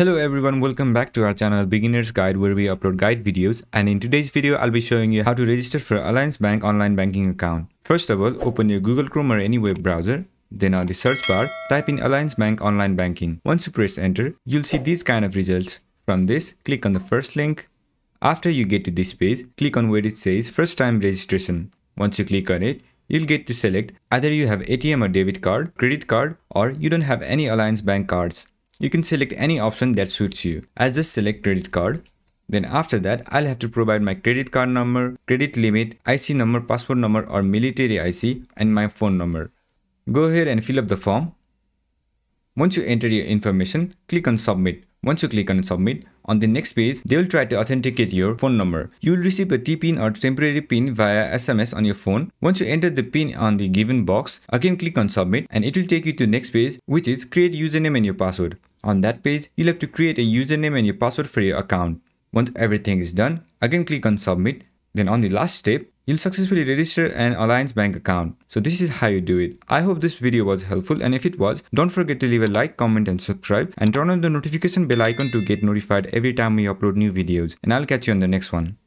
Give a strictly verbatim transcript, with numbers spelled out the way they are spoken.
Hello everyone, welcome back to our channel Beginner's Guide, where we upload guide videos, and in today's video I'll be showing you how to register for Alliance Bank online banking account. First of all, open your Google Chrome or any web browser. Then on the search bar, type in Alliance Bank online banking. Once you press enter, you'll see these kind of results. From this, click on the first link. After you get to this page, click on where it says first time registration. Once you click on it, you'll get to select either you have A T M or debit card, credit card, or you don't have any Alliance Bank cards. You can select any option that suits you. I'll just select credit card. Then after that, I'll have to provide my credit card number, credit limit, I C number, passport number or military I C, and my phone number. Go ahead and fill up the form. Once you enter your information, click on submit. Once you click on submit, on the next page, they will try to authenticate your phone number. You will receive a T PIN or temporary PIN via S M S on your phone. Once you enter the PIN on the given box, again click on submit and it will take you to the next page, which is create username and your password. On that page, you'll have to create a username and your password for your account. Once everything is done, again click on submit. Then on the last step, you'll successfully register an Alliance Bank account. So this is how you do it. I hope this video was helpful, and if it was, don't forget to leave a like, comment and subscribe, and turn on the notification bell icon to get notified every time we upload new videos. And I'll catch you on the next one.